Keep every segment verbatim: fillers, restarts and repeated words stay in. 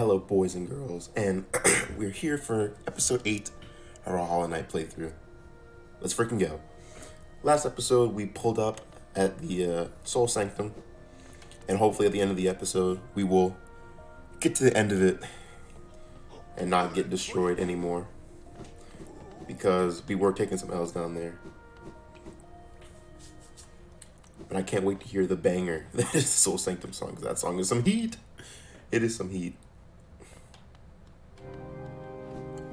Hello, boys and girls, and we're here for episode eight of our Hollow Knight playthrough. Let's freaking go. Last episode, we pulled up at the uh, Soul Sanctum, and hopefully at the end of the episode, we will get to the end of it and not get destroyed anymore, because we were taking some L's down there. But I can't wait to hear the banger that is the Soul Sanctum song, because that song is some heat. It is some heat.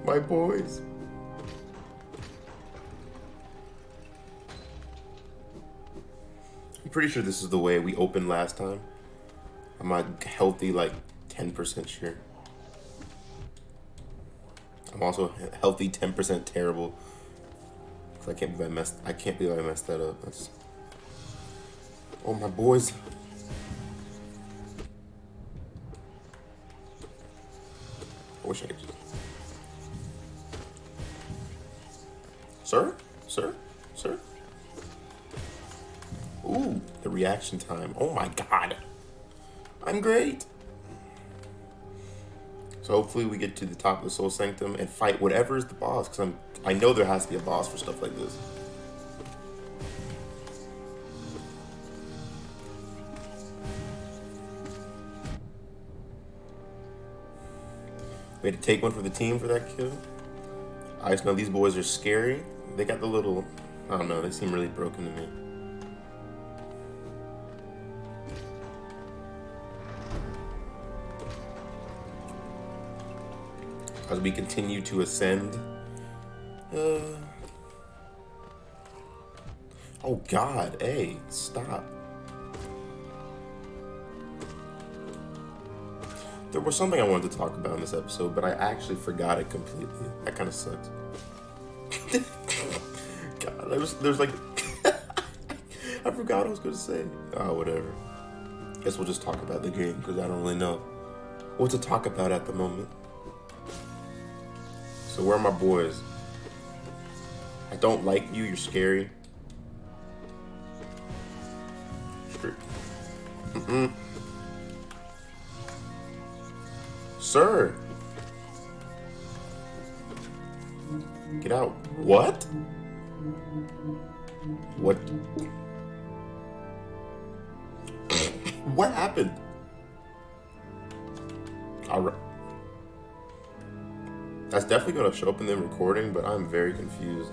My boys. I'm pretty sure this is the way we opened last time. I'm a healthy like ten percent sure. I'm also healthy ten percent terrible. Cause I can't believe I messed I can't believe I messed that up. That's, oh my boys. I wish I could do that. Sir? Sir? Sir? Ooh, the reaction time. Oh my god. I'm great. So hopefully we get to the top of the Soul Sanctum and fight whatever is the boss, because I'm I know there has to be a boss for stuff like this. We had to take one for the team for that kill. I just know these boys are scary. They got the little, I don't know, they seem really broken to me. As we continue to ascend. Uh, oh God, hey, stop. There was something I wanted to talk about in this episode, but I actually forgot it completely. That kind of sucks. God, there's, there's like... I forgot what I was going to say. Oh, whatever. Guess we'll just talk about the game, because I don't really know what to talk about at the moment. So where are my boys? I don't like you, you're scary. Mm-mm. Sir, get out. What? What? What happened? All right. That's definitely gonna show up in the recording, but I'm very confused.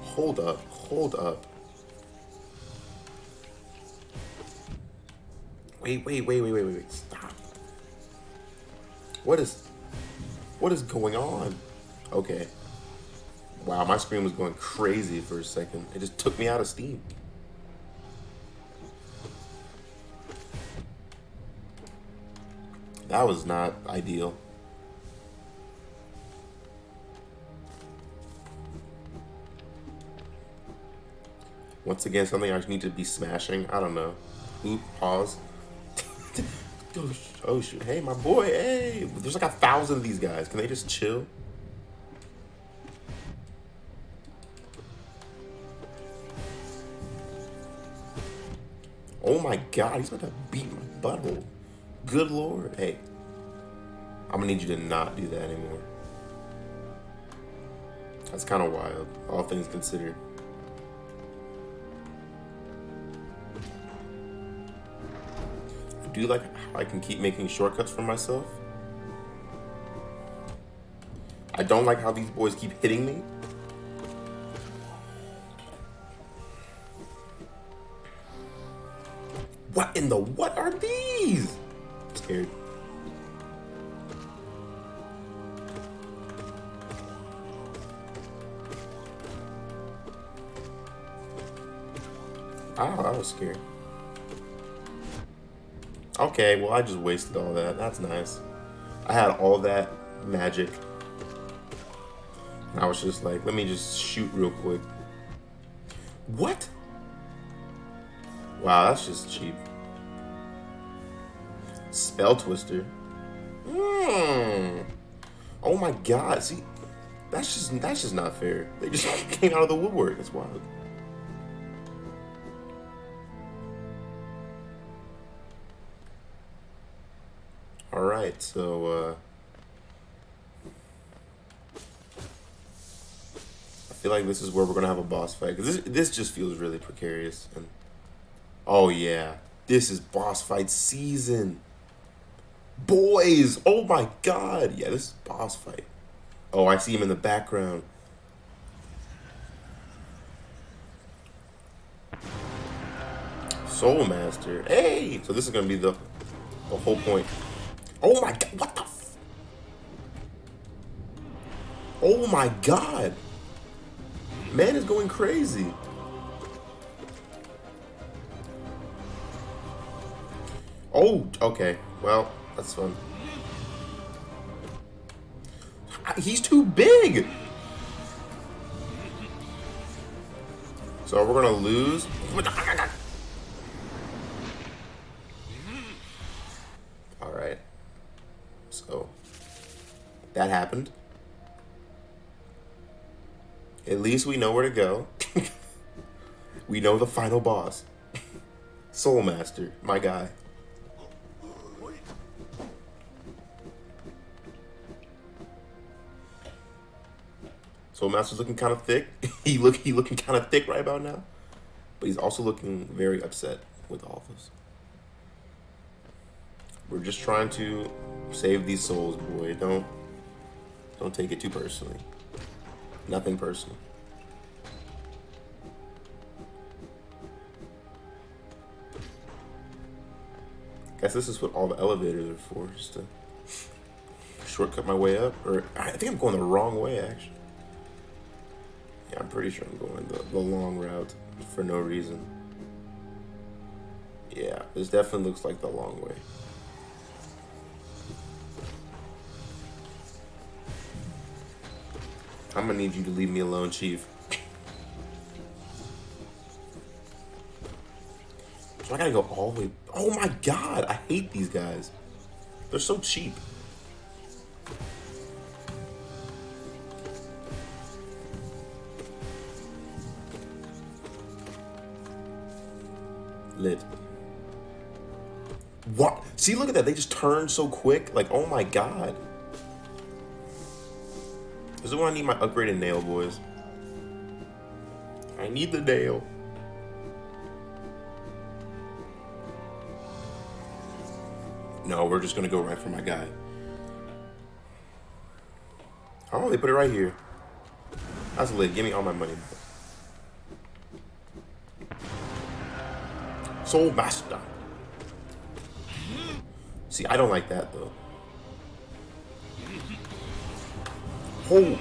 Hold up, hold up. Wait, wait, wait, wait, wait, wait, wait, stop. What is, what is going on? Okay. Wow, my screen was going crazy for a second. It just took me out of Steam. That was not ideal. Once again, something I need to be smashing. I don't know. Oop, pause. Oh shoot, hey my boy, hey! There's like a thousand of these guys. Can they just chill? Oh my god, he's about to beat my butthole. Good lord. Hey, I'm gonna need you to not do that anymore. That's kind of wild, all things considered. Do you like how I can keep making shortcuts for myself? I don't like how these boys keep hitting me. What in the, what are these? I'm scared. Ow, I was scared. Okay, well I just wasted all that. That's nice. I had all that magic. And I was just like, let me just shoot real quick. What? Wow, that's just cheap. Spell twister. Mm. Oh my god, see, that's just that's just not fair. They just came out of the woodwork. That's wild. Alright, so uh, I feel like this is where we're gonna have a boss fight, because this, this just feels really precarious. And oh yeah, this is boss fight season, boys. Oh my god, yeah, this is boss fight. Oh, I see him in the background. Soul Master. Hey! So this is gonna be the, the whole point. Oh my god, what the f- Oh my god! Man is going crazy. Oh, okay. Well, that's fun. He's too big! So we're gonna lose. Alright. So that happened. At least we know where to go. We know the final boss. Soul Master, my guy. Soul Master's looking kind of thick. he look he looking kind of thick right about now, but he's also looking very upset with all of us. We're just trying to save these souls, boy. Don't don't take it too personally. Nothing personal. Guess this is what all the elevators are for, just to shortcut my way up. Or I think I'm going the wrong way, actually. Yeah, I'm pretty sure I'm going the, the long route for no reason. Yeah, this definitely looks like the long way. I'm gonna need you to leave me alone, Chief. So I gotta go all the way. Oh my god, I hate these guys. They're so cheap. Lit. What? See, look at that. They just turn so quick. Like, oh my god. This is when I need my upgraded nail, boys. I need the nail. No, we're just gonna go right for my guy. Oh, they put it right here. That's lit. Give me all my money. Soul Master. See, I don't like that though. Oh.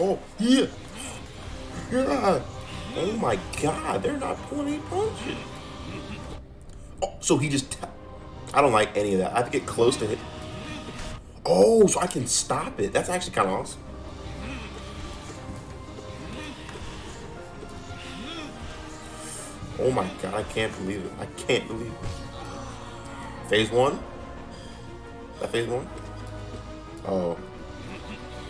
Oh, yeah. Yeah. Oh my god, they're not pulling any punches. Oh, so he just. I don't like any of that. I have to get close to it. Oh, so I can stop it. That's actually kind of awesome. Oh my god, I can't believe it. I can't believe it. Phase one? Is that phase one? Oh.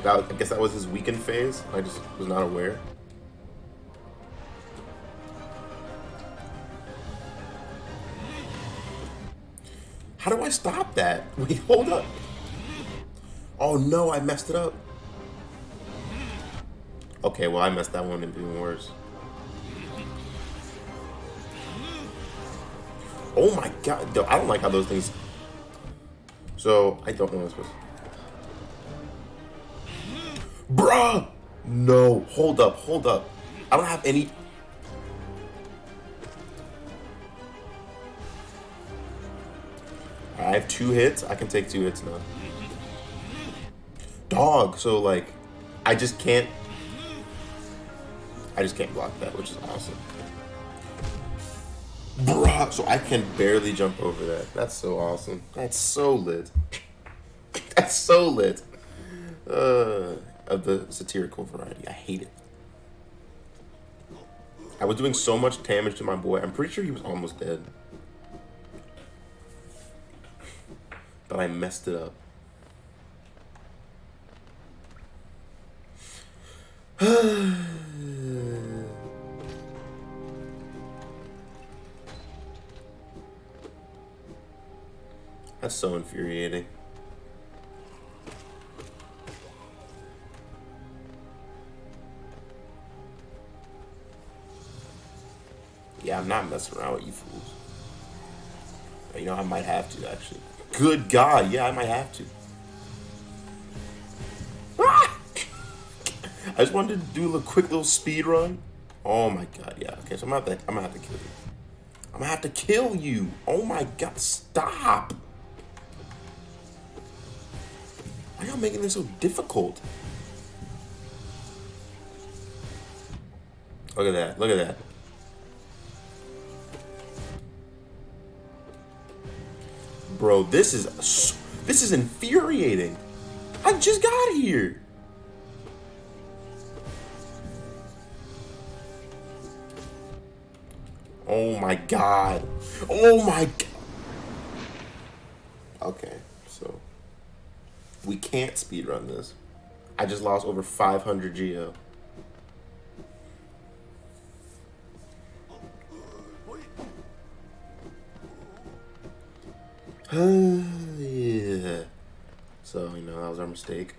That, I guess that was his weakened phase. I just was not aware. How do I stop that? Wait, hold up. Oh no, I messed it up. Okay, well I messed that one up even worse. Oh my god, I don't like how those things. So, I don't know what's supposed to. Bruh! No, hold up, hold up. I don't have any. I have two hits. I can take two hits now. Dog, so like, I just can't. I just can't block that, which is awesome. Bruh, so I can barely jump over that. That's so awesome. That's so lit. That's so lit. Uh, of the satirical variety. I hate it. I was doing so much damage to my boy. I'm pretty sure he was almost dead. But I messed it up. That's so infuriating. Yeah, I'm not messing around with you fools. You know, I might have to, actually. Good God, yeah, I might have to. Ah! I just wanted to do a quick little speed run. Oh my God, yeah. Okay, so I'm gonna have to, I'm gonna have to kill you. I'm gonna have to kill you. Oh my God, stop. Why are y'all making this so difficult? Look at that, look at that. Bro, this is this is infuriating. I just got here. Oh my God. Oh my God. Okay, so we can't speedrun this. I just lost over five hundred G O. Yeah. So, you know, that was our mistake.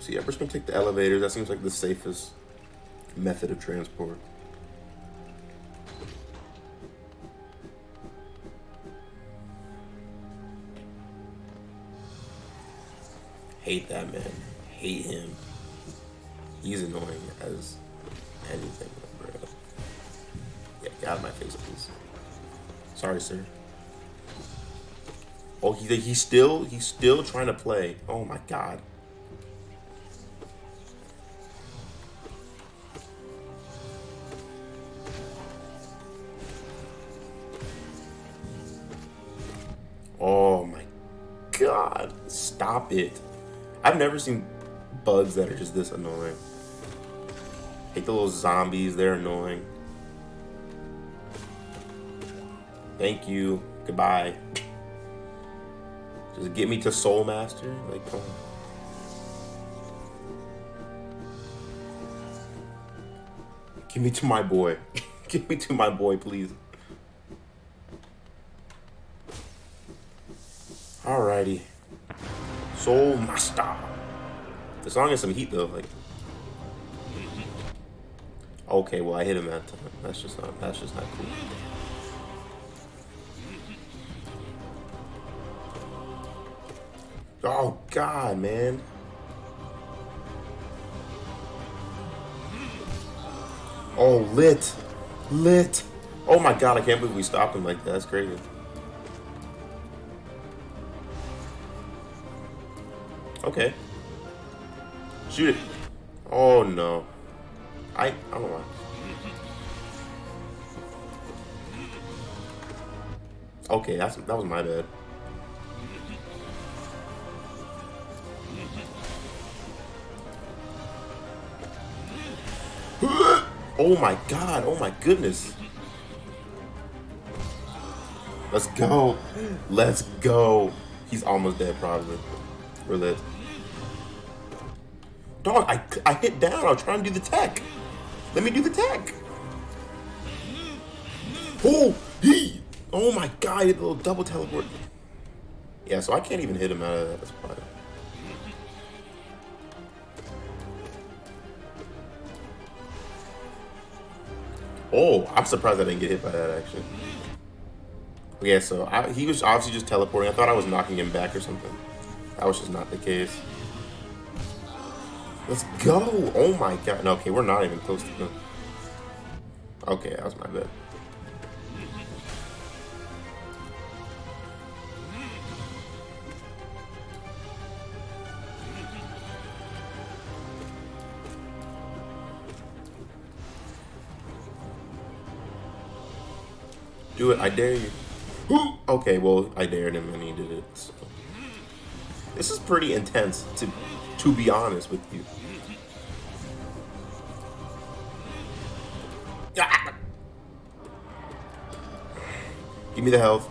See, I'm just gonna take the elevators. That seems like the safest method of transport. Hate that man. Hate him. He's annoying as anything, bro. Yeah, get out of my face, please. Sorry, sir. Oh, he, he's still he's still trying to play. Oh my God. Oh my God. Stop it. I've never seen bugs that are just this annoying. Hate the little zombies, they're annoying. Thank you, goodbye. Just get me to Soul Master, like come on. Give me to my boy. Give me to my boy, please. Alrighty. Soul Master. The song has some heat though, like. Okay, well I hit him that time. That's just not that's just not cool. Oh God, man. Oh lit. Lit. Oh my God, I can't believe we stopped him like that. That's crazy. Okay. Shoot it. Oh no. I I don't know why. Okay, that's that was my bad. Oh my God, oh my goodness. Let's go. Let's go. He's almost dead probably. We're lit. Dog, I, I hit down. I was trying to do the tech. Let me do the tech. Oh, he. Oh my God, he did a little double teleport. Yeah, so I can't even hit him out of that. That's probably. Oh, I'm surprised I didn't get hit by that, actually. Yeah, so I, he was obviously just teleporting. I thought I was knocking him back or something. That was just not the case. Let's go! Oh my God. No, okay, we're not even close to them. Okay, that was my bad. Do it, I dare you. Okay, well, I dared him and he did it, so. This is pretty intense, to to be honest with you. Give me the health.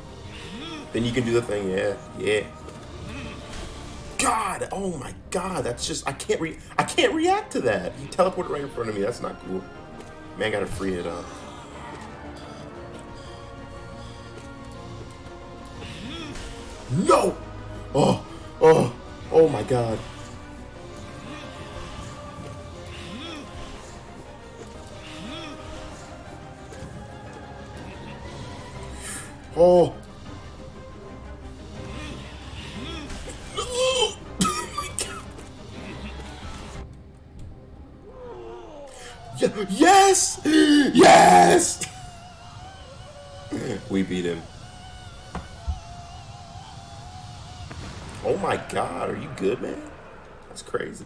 Then you can do the thing. Yeah, yeah. God, oh my God, that's just, I can't re, I can't react to that. He teleported right in front of me. That's not cool. Man, gotta free it up. No! Oh, oh, oh my God. Oh. Oh my God. Yes! Yes! We beat him. Oh my God, are you good, man? That's crazy.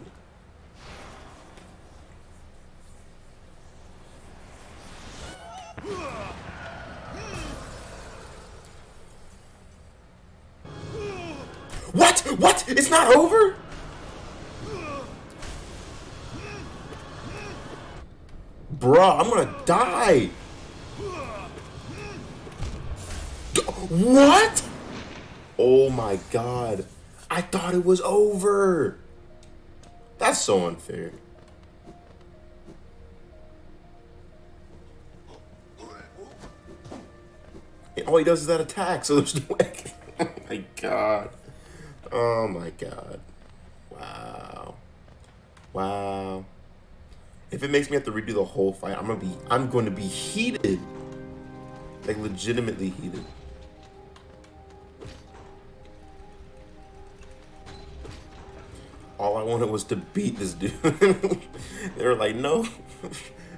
What? What? It's not over? Bruh, I'm gonna die. What? Oh my God. I thought it was over. That's so unfair. And all he does is that attack, so there's no way. Oh my God. Oh my God. Wow. Wow. If it makes me have to redo the whole fight, I'm gonna be I'm gonna be heated. Like legitimately heated. All I wanted was to beat this dude. They were like, no,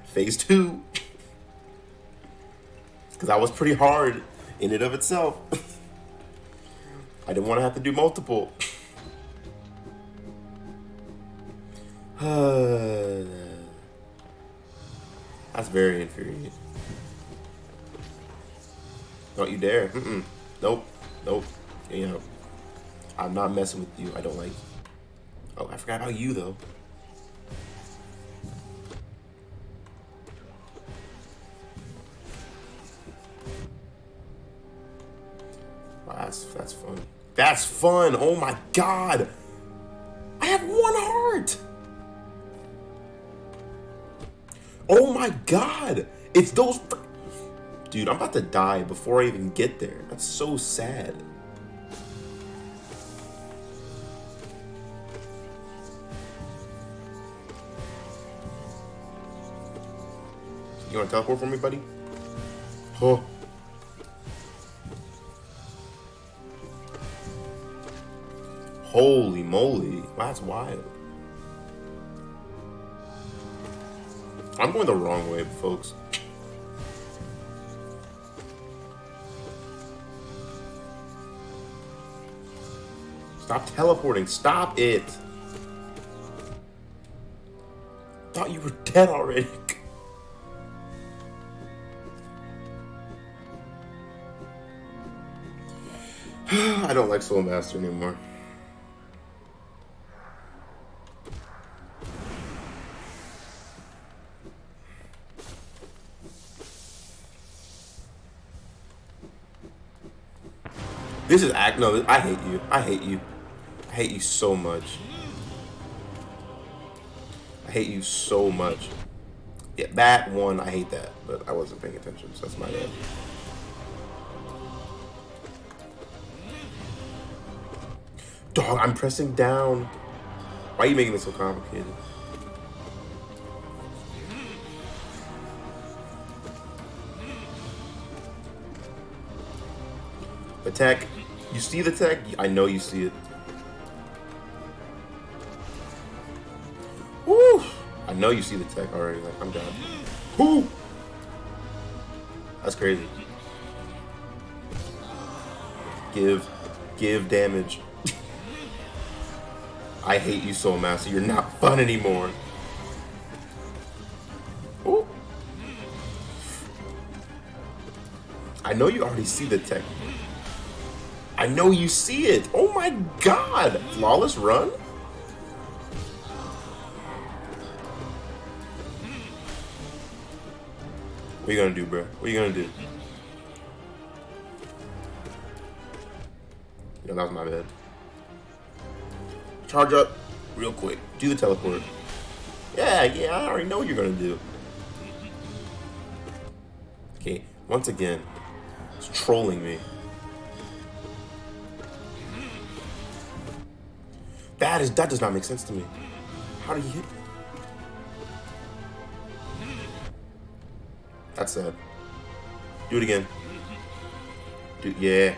phase two. Because that was pretty hard in and of itself. I didn't want to have to do multiple. That's very infuriating. Don't you dare. Mm-mm. Nope, nope. You know, I'm not messing with you. I don't like you. Oh, I forgot about you, though. Wow, that's, that's fun. That's fun! Oh my God! I have one heart! Oh my God! It's those... Dude, I'm about to die before I even get there. That's so sad. You want to teleport for me, buddy? Oh. Holy moly. Wow, that's wild. I'm going the wrong way, folks. Stop teleporting. Stop it. Thought you were dead already. I don't like Soul Master anymore. This is act. No, I hate you. I hate you. I hate you so much. I hate you so much. Yeah, that one, I hate that, but I wasn't paying attention, so that's my bad. Dog, I'm pressing down. Why are you making this so complicated? The tech. You see the tech? I know you see it. Woo! I know you see the tech already. Like, I'm done. Woo! That's crazy. Give. Give damage. I hate you, Soul Master. You're not fun anymore. Ooh. I know you already see the tech. I know you see it. Oh my God. Flawless run? What are you gonna do, bro? What are you gonna do? and that was my bad. Charge up real quick. Do the teleport. Yeah, yeah, I already know what you're gonna do. Okay, once again, it's trolling me. That is, that does not make sense to me. How did he hit me? That's sad. Do it again. Dude, yeah.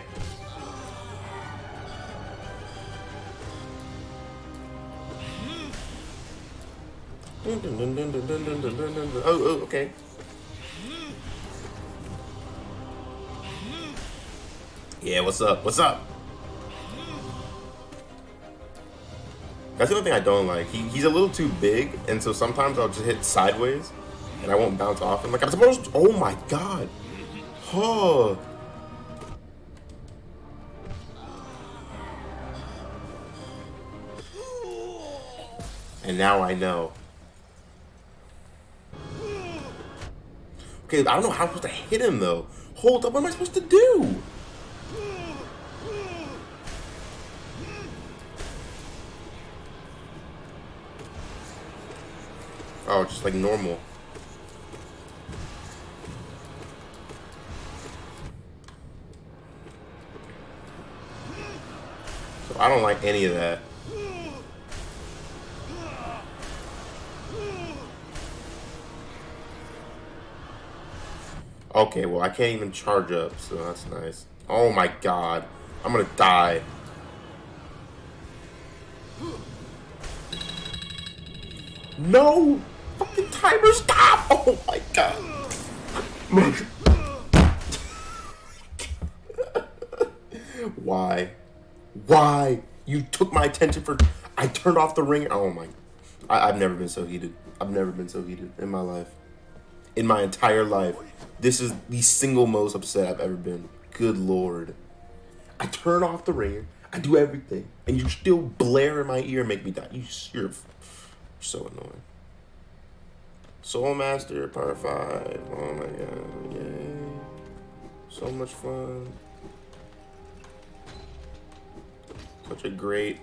Dun, dun, dun, dun, dun, dun, dun, dun, dun. Oh, oh, okay. Yeah, what's up? What's up? That's the only thing I don't like. He, he's a little too big, and so sometimes I'll just hit sideways, and I won't bounce off him. Like, I'm supposed to... Oh, my God. Oh. And now I know. Okay, I don't know how I'm supposed to hit him, though. Hold up, what am I supposed to do? Oh, just like normal. So I don't like any of that. Okay, well, I can't even charge up, so that's nice. Oh my God, I'm gonna die. No! Fucking timer, stop! Oh my God. Why? Why? You took my attention for... I turned off the ring. Oh my... I, I've never been so heated. I've never been so heated in my life. In my entire life. This is the single most upset I've ever been. Good Lord. I turn off the ringer. I do everything. And you still blare in my ear and make me die. You, you're, you're so annoying. Soul Master, Power five. Oh my God. Yay. So much fun. Such a great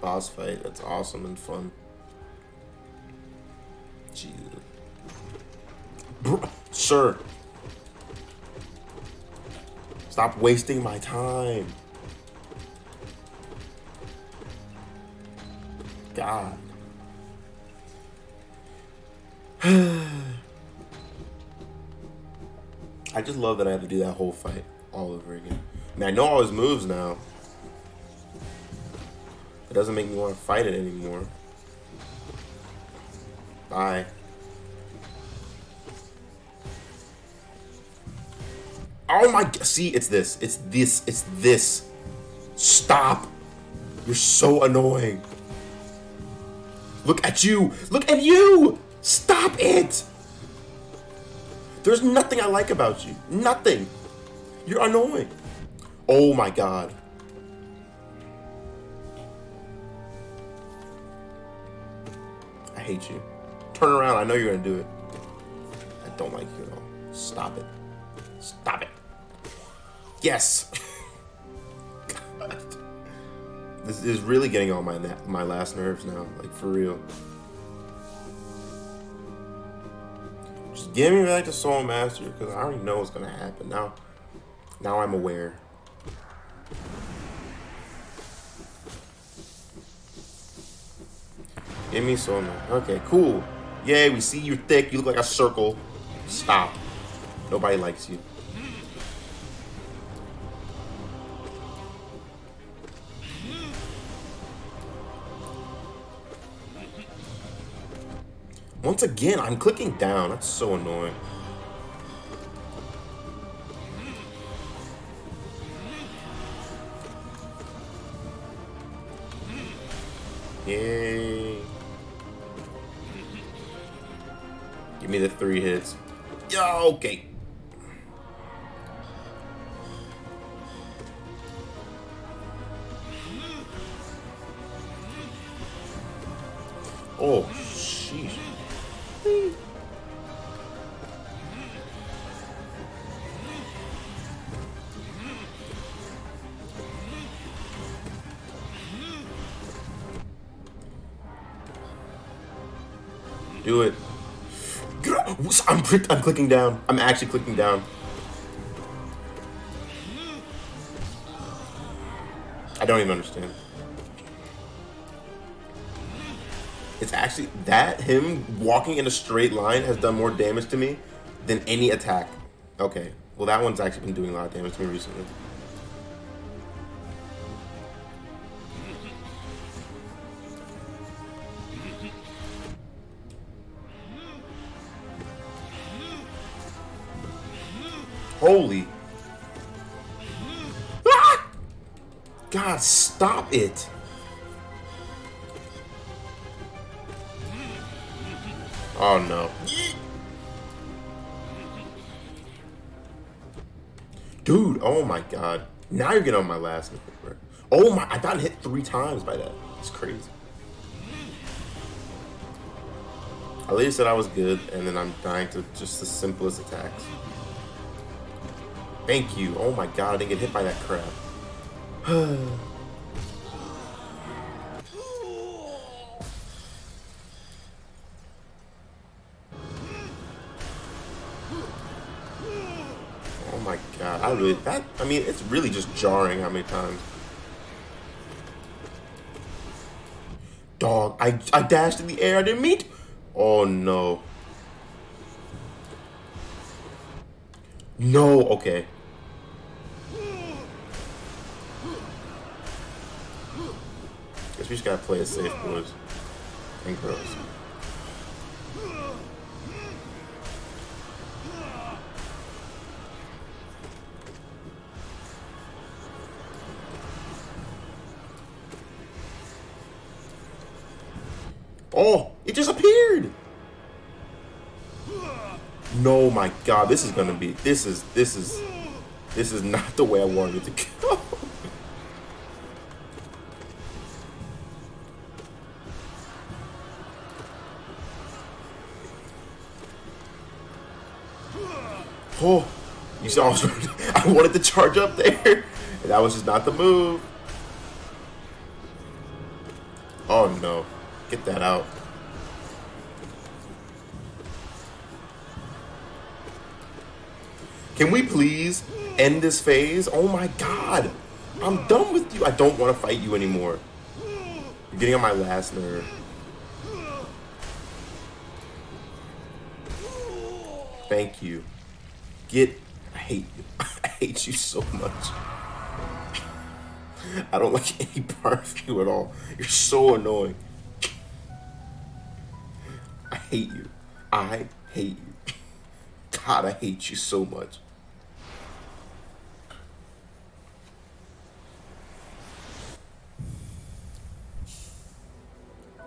boss fight. That's awesome and fun. Jesus. Bro, sir, stop wasting my time. God. I just love that I have to do that whole fight all over again. I mean, I know all his moves now. It doesn't make me want to fight it anymore. Bye. Oh my, see, it's this, it's this, it's this. Stop. You're so annoying. Look at you, look at you. Stop it. There's nothing I like about you, nothing. You're annoying. Oh my God. I hate you. Turn around, I know you're gonna do it. I don't like you at all. Stop it, stop it. Yes. God. This is really getting on my my last nerves now, like for real. Just give me back to Soul Master, because I already know what's gonna happen now. Now I'm aware. Give me Soul Master. Okay, cool. Yay, we see you're thick. You look like a circle. Stop. Nobody likes you. Once again, I'm clicking down. That's so annoying. Yay. Give me the three hits. Yeah, okay. Oh, sheesh. Do it. I'm, I'm clicking down. I'm actually clicking down. I don't even understand. It's actually that him walking in a straight line has done more damage to me than any attack. Okay. Well, that one's actually been doing a lot of damage to me recently. Holy. Ah! God, stop it. Oh no. Dude, oh my god. Now you're getting on my last name, bro. Oh my, I got hit three times by that. It's crazy. At least said I was good, and then I'm dying to just the simplest attacks. Thank you. Oh my god, I didn't get hit by that crap. Oh my god, I really, that, I mean, it's really just jarring how many times. Dog, I, I dashed in the air, I didn't mean to. Oh no. No, okay. We just gotta play it safe, boys and girls. Oh, it just appeared! No, my God, this is gonna be. This is. This is. This is not the way I wanted it to go. Oh, you saw I wanted to charge up there, and that was just not the move. Oh no, get that out. Can we please end this phase? Oh my god, I'm done with you. I don't want to fight you anymore. You're getting on my last nerve. Thank you. Get, I hate you. I hate you so much. I don't like any part of you at all. You're so annoying. I hate you. I hate you. God, I hate you so much.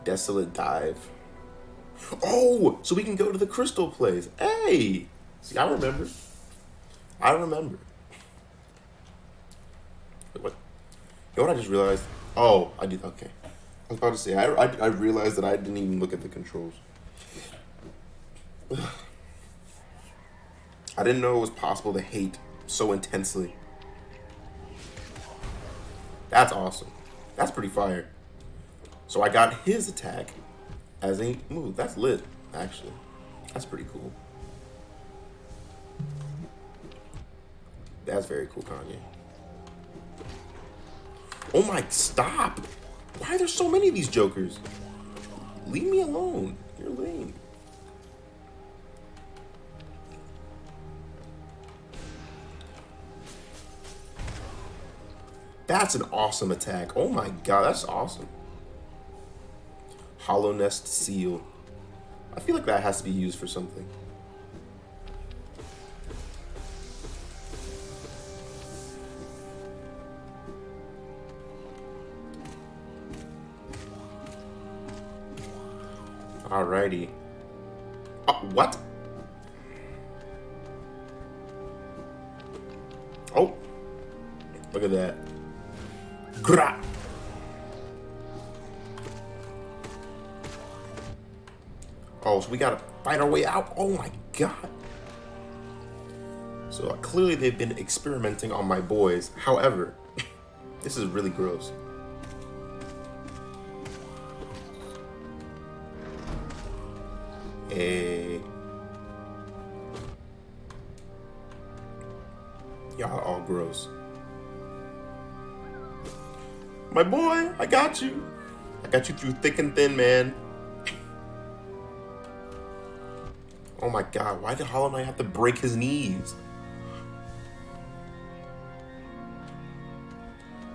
Desolate Dive. Oh, so we can go to the crystal place. Hey! See, I remember. I remember. Wait, what? You know what I just realized? Oh, I did. Okay. I was about to say, I, I, I realized that I didn't even look at the controls. I didn't know it was possible to hate so intensely. That's awesome. That's pretty fire. So I got his attack as a move. That's lit, actually. That's pretty cool. That's very cool, Kanye. Oh my, stop! Why are there so many of these jokers? Leave me alone. You're lame. That's an awesome attack. Oh my god, that's awesome. Hollow Nest Seal. I feel like that has to be used for something. Alrighty. Oh, what? Oh, look at that. Gra. Oh, so we gotta fight our way out. Oh my god. So uh, clearly they've been experimenting on my boys. However, this is really gross. Hey. Y'all are all gross. My boy, I got you. I got you through thick and thin, man. Oh my god, why did Hollow Knight have to break his knees?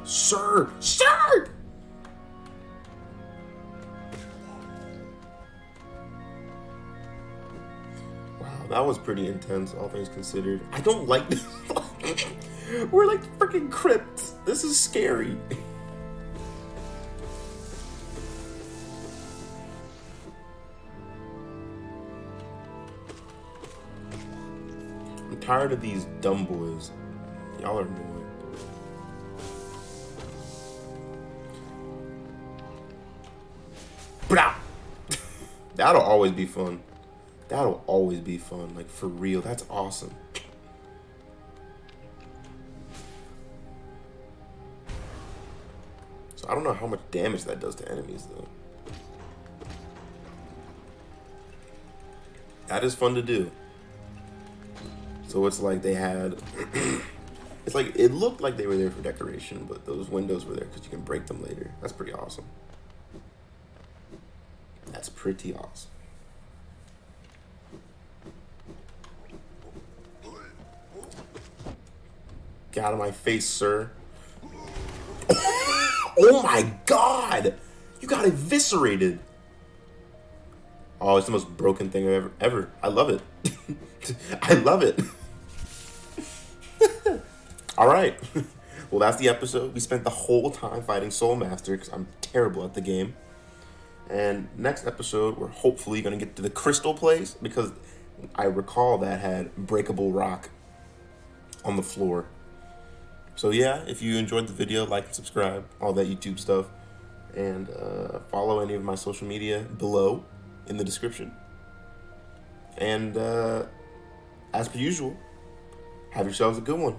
Sir! Sir! Wow, that was pretty intense, all things considered. I don't like this. We're like freaking crypts. This is scary. I'm tired of these dumb boys. Y'all are annoying. That'll always be fun. That'll always be fun. Like, for real. That's awesome. So, I don't know how much damage that does to enemies, though. That is fun to do. So, it's like they had... it's like, it looked like they were there for decoration, but those windows were there because you can break them later. That's pretty awesome. That's pretty awesome. Get out of my face, sir. Oh my god! You got eviscerated. Oh, it's the most broken thing I've ever ever. I love it. I love it. Alright. Well, that's the episode. We spent the whole time fighting Soul Master because I'm terrible at the game. And next episode, we're hopefully going to get to the crystal place, because I recall that had breakable rock on the floor. So yeah, if you enjoyed the video, like and subscribe, all that YouTube stuff. And uh, follow any of my social media below in the description. And uh, as per usual, have yourselves a good one.